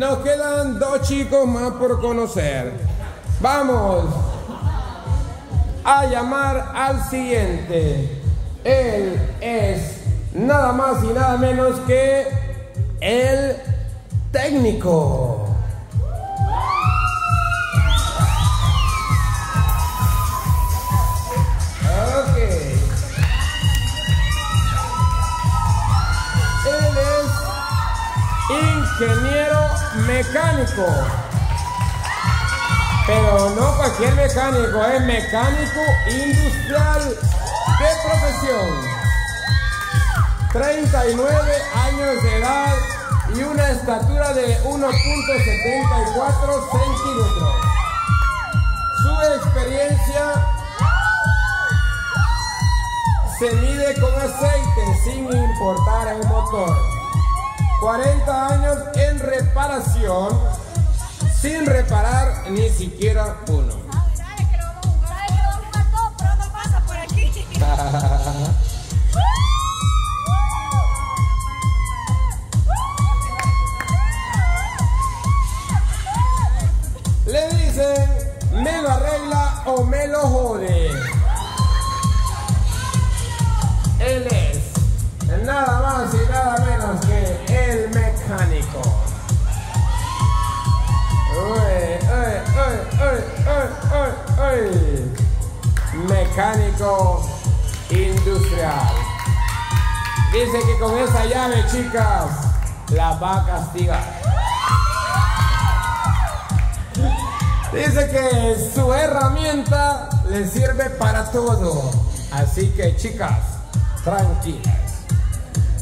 Nos quedan 2 chicos más por conocer. Vamos a llamar al siguiente. Él es nada más y nada menos que el técnico. Ingeniero mecánico, pero no cualquier mecánico, es mecánico industrial de profesión, 39 años de edad y una estatura de 1.74 centímetros. Su experiencia se mide con aceite sin importar el motor. 40 años en reparación, sin reparar ni siquiera uno. Dale, que lo vamos a jugar. Sabe que lo vamos a todo, pero no pasa por aquí. Le dicen, me lo arregla o me lo jode. Él es nada más y nada menos que el mecánico. Mecánico industrial. Dice que con esa llave, chicas, la va a castigar. Dice que su herramienta le sirve para todo. Así que, chicas, tranquilas.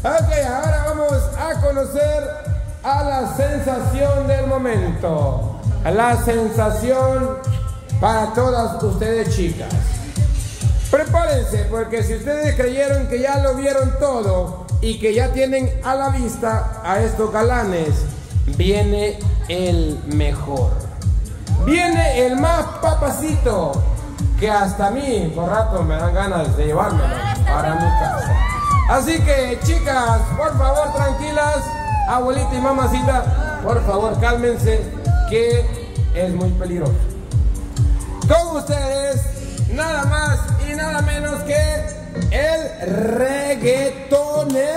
Ok, ahora vamos a conocer a la sensación del momento. La sensación para todas ustedes, chicas. Prepárense, porque si ustedes creyeron que ya lo vieron todo y que ya tienen a la vista a estos galanes, viene el mejor. Viene el más papacito, que hasta a mí por rato me dan ganas de llevármelo para mi casa. Así que, chicas, por favor, tranquilas, abuelita y mamacita, por favor, cálmense, que es muy peligroso. Con ustedes, nada más y nada menos que el reggaetonero.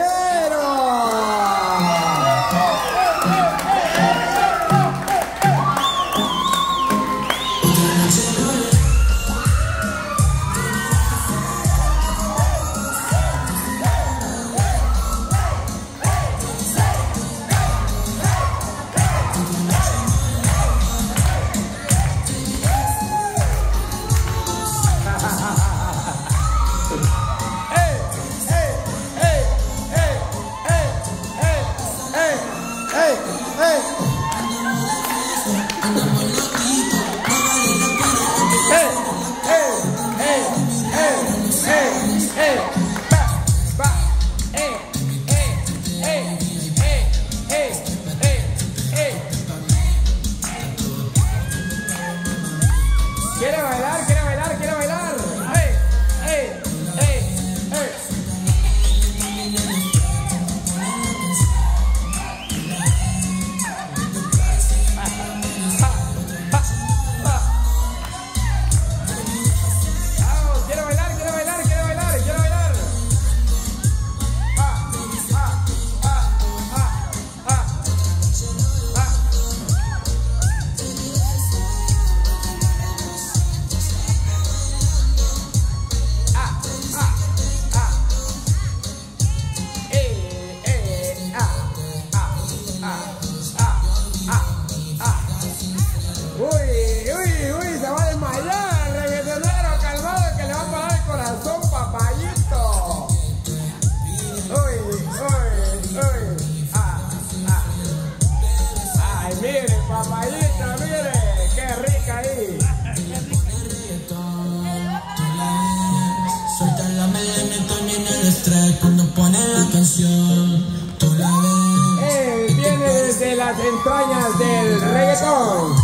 Él viene desde las entrañas del reggaetón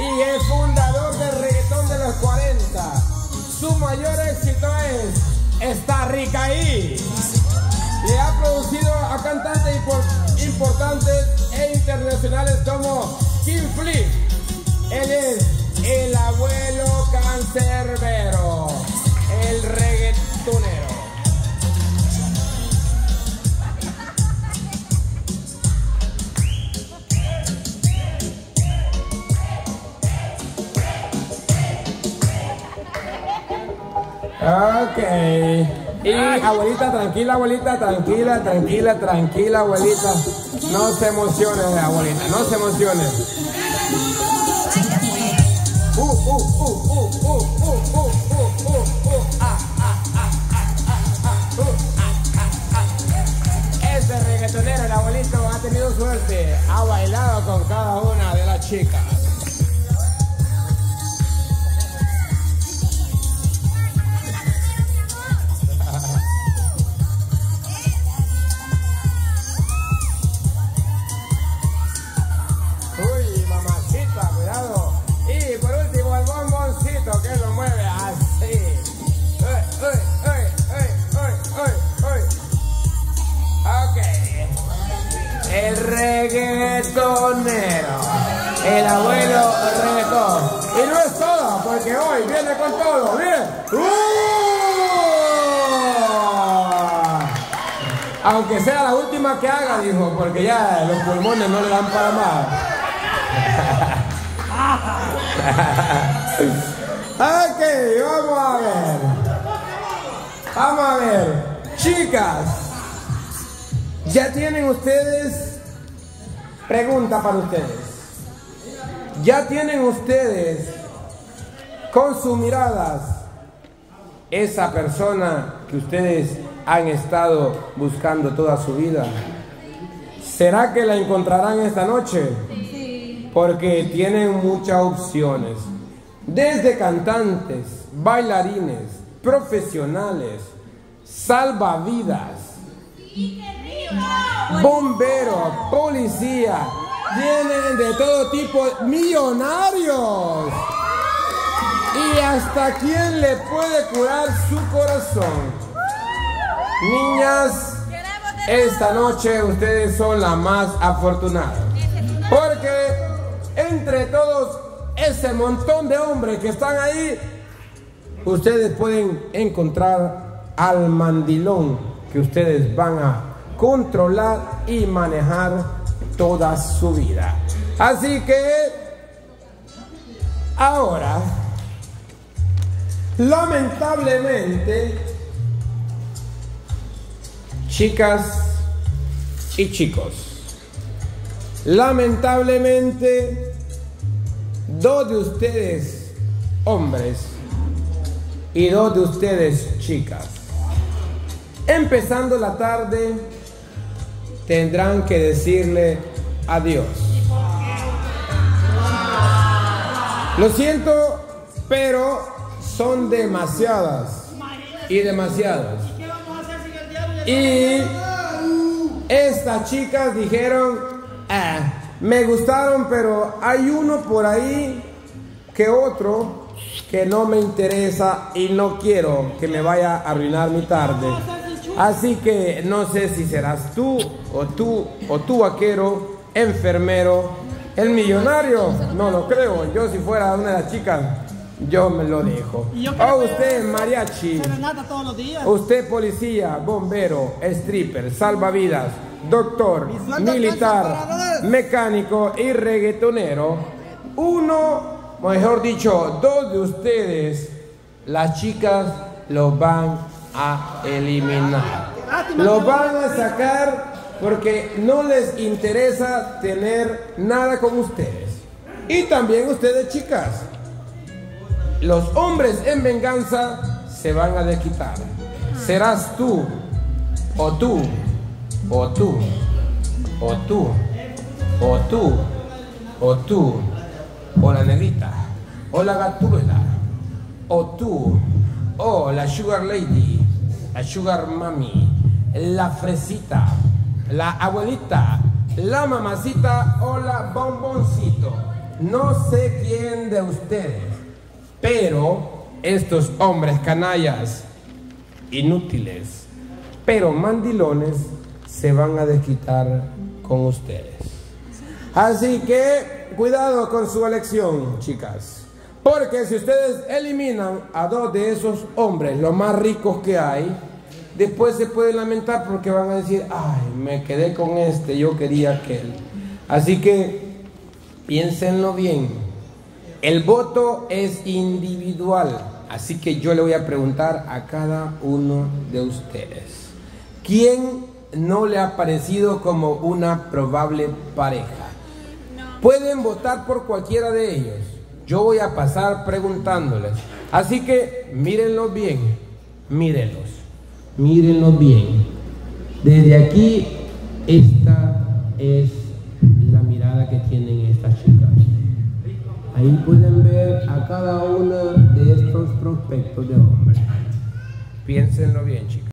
y es fundador del reggaetón de los 40. Su mayor éxito es Está Rica Ahí. Le ha producido a cantantes importantes e internacionales como Ok. Y abuelita, tranquila, abuelita, tranquila, tranquila, tranquila, abuelita. No se emociones, abuelita, no se emociones. Este reggaetonero, el abuelito, ha tenido suerte. Ha bailado con cada una de las chicas. Uy, mamacita, cuidado. Y por último, el bomboncito que lo mueve así. Ok. El reggaetonero. El abuelo reggaetón. Y no es todo, porque hoy viene con todo. ¡Miren! Aunque sea la última que haga, dijo, porque ya los pulmones no le dan para más. Ok, vamos a ver. Vamos a ver. Chicas, ya tienen ustedes. Pregunta para ustedes. Ya tienen ustedes con sus miradas esa persona que ustedes han estado buscando toda su vida. ¿Será que la encontrarán esta noche? Porque tienen muchas opciones, desde cantantes, bailarines, profesionales, salvavidas, bomberos, policía, tienen de todo tipo, millonarios. Y hasta quien le puede curar su corazón. Niñas, esta noche ustedes son las más afortunadas. Porque entre todos ese montón de hombres que están ahí, ustedes pueden encontrar al mandilón que ustedes van a controlar y manejar toda su vida. Así que ahora, lamentablemente, chicas y chicos, lamentablemente, dos de ustedes hombres y dos de ustedes chicas, empezando la tarde, tendrán que decirle adiós. Lo siento, pero son demasiadas y demasiados. Y estas chicas dijeron: me gustaron, pero hay uno por ahí que otro que no me interesa y no quiero que me vaya a arruinar mi tarde. Así que no sé si serás tú o tú o tu vaquero, enfermero, el millonario. No lo creo. Yo si fuera una de las chicas, yo me lo dejo. O usted mariachi, usted policía, bombero, stripper, salvavidas, doctor, militar, mecánico y reggaetonero. Uno, mejor dicho, dos de ustedes, las chicas, los van a eliminar. Los van a sacar porque no les interesa tener nada con ustedes. Y también ustedes, chicas, los hombres en venganza se van a desquitar. Serás tú o tú o tú, o tú, o tú, o tú, o la negrita, o la gatuela, o tú, o la sugar lady, la sugar mami, la fresita, la abuelita, la mamacita o la bomboncito. No sé quién de ustedes, pero estos hombres canallas, inútiles, pero mandilones, se van a desquitar con ustedes. Así que cuidado con su elección, chicas, porque si ustedes eliminan a dos de esos hombres, los más ricos que hay, después se pueden lamentar porque van a decir: ay, me quedé con este, yo quería aquel. Así que piénsenlo bien. El voto es individual. Así que yo le voy a preguntar a cada uno de ustedes, ¿quién no le ha parecido como una probable pareja? No. Pueden votar por cualquiera de ellos. Yo voy a pasar preguntándoles. Así que mírenlos bien, mírenlos, mírenlos bien. Desde aquí, esta es la mirada que tienen estas chicas. Ahí pueden ver a cada una de estos prospectos de hombres. Piénsenlo bien, chicas.